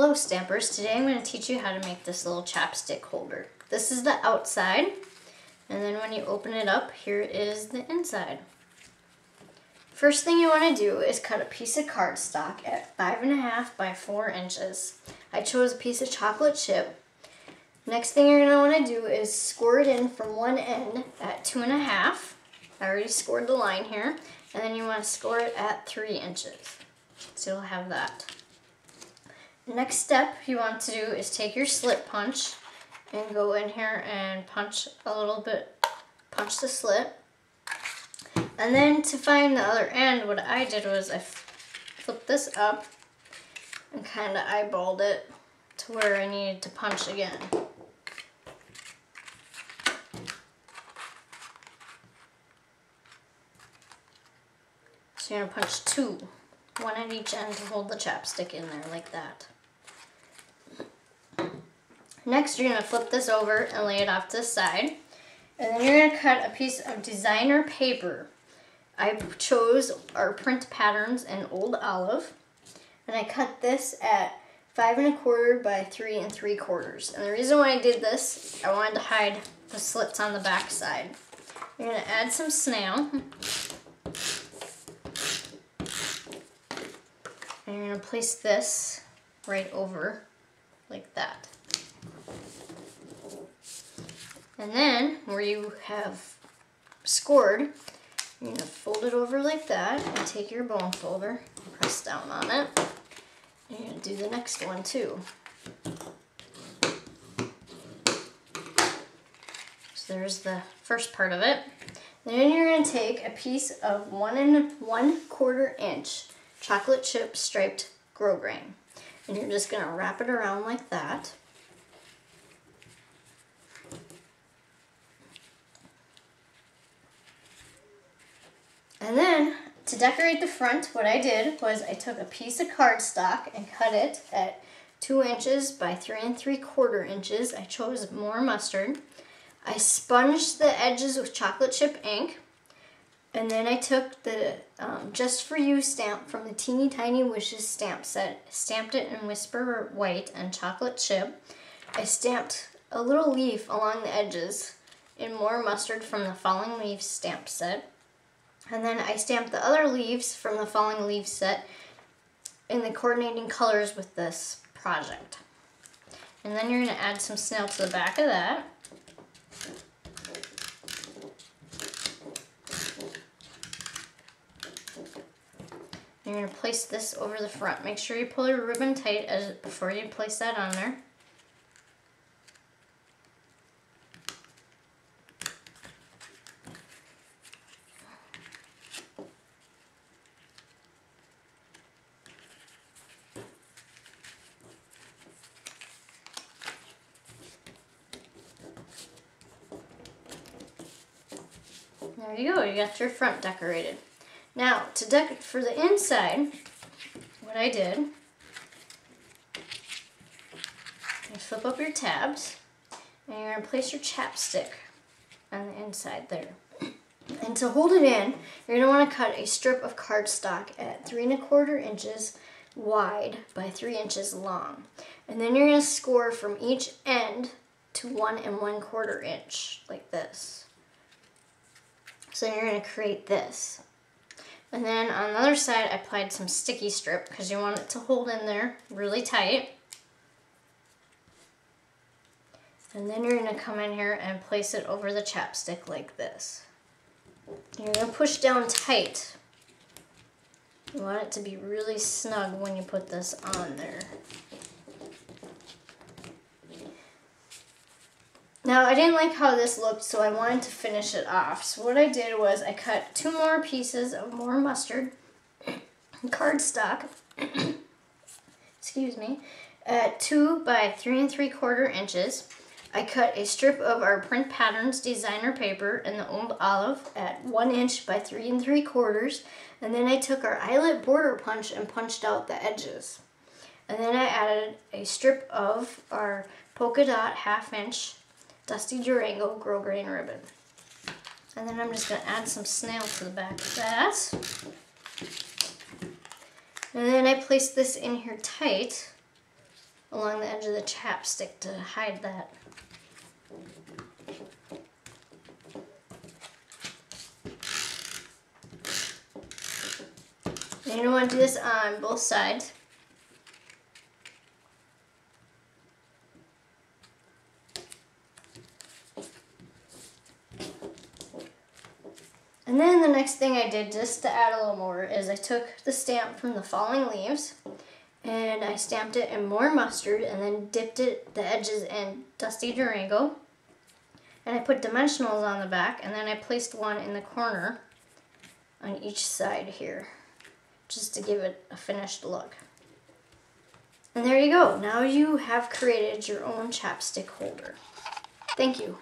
Hello stampers, today I'm going to teach you how to make this little chapstick holder. This is the outside, and then when you open it up, here is the inside. First thing you want to do is cut a piece of cardstock at 5.5 by 4 inches. I chose a piece of chocolate chip. Next thing you're going to want to do is score it in from one end at 2.5. I already scored the line here, and then you want to score it at 3 inches. So you'll have that. Next step you want to do is take your slit punch and go in here and punch a little bit, punch the slit. And then to find the other end, what I did was I flipped this up and kind of eyeballed it to where I needed to punch again. So you're going to punch two, one at each end to hold the chapstick in there like that. Next, you're going to flip this over and lay it off to the side. And then you're going to cut a piece of designer paper. I chose our Print Patterns and Old Olive. And I cut this at 5.25 by 3.75. And the reason why I did this, I wanted to hide the slits on the back side. You're going to add some snail. And you're going to place this right over like that. And then, where you have scored, you're going to fold it over like that and take your bone folder, press down on it, and you're going to do the next one too. So there's the first part of it. Then you're going to take a piece of 1.25 inch chocolate chip striped grosgrain, and you're just going to wrap it around like that. And then, to decorate the front, what I did was I took a piece of cardstock and cut it at 2 inches by 3.75 inches. I chose more mustard. I sponged the edges with chocolate chip ink. And then I took the Just For You stamp from the Teeny Tiny Wishes stamp set, stamped it in Whisper White and chocolate chip. I stamped a little leaf along the edges in more mustard from the Falling Leaves stamp set. And then I stamped the other leaves from the Falling Leaves set in the coordinating colors with this project. And then you're going to add some snail to the back of that. And you're going to place this over the front. Make sure you pull your ribbon tight before you place that on there. There you go, you got your front decorated. Now, to decorate for the inside, what I did, you flip up your tabs, and you're going to place your chapstick on the inside there. And to hold it in, you're going to want to cut a strip of cardstock at 3.25 inches wide by 3 inches long. And then you're going to score from each end to 1.25 inches, like this. So you're going to create this. And then on the other side, I applied some sticky strip because you want it to hold in there really tight. And then you're going to come in here and place it over the chapstick like this. You're going to push down tight. You want it to be really snug when you put this on there. Now, I didn't like how this looked, so I wanted to finish it off. So what I did was I cut two more pieces of more mustard and cardstock, excuse me, at 2 by 3.75 inches. I cut a strip of our Print Patterns designer paper and the Old Olive at 1 inch by 3.75. And then I took our eyelet border punch and punched out the edges. And then I added a strip of our Polka Dot 1/2 inch Dusty Durango grosgrain ribbon. And then I'm just going to add some snail to the back of that. And then I place this in here tight along the edge of the chapstick to hide that. And you're going to want to do this on both sides. And then the next thing I did, just to add a little more, is I took the stamp from the Falling Leaves and I stamped it in more mustard and then dipped it, the edges, in Dusty Durango. And I put dimensionals on the back and then I placed one in the corner on each side here, just to give it a finished look. And there you go. Now you have created your own chapstick holder. Thank you.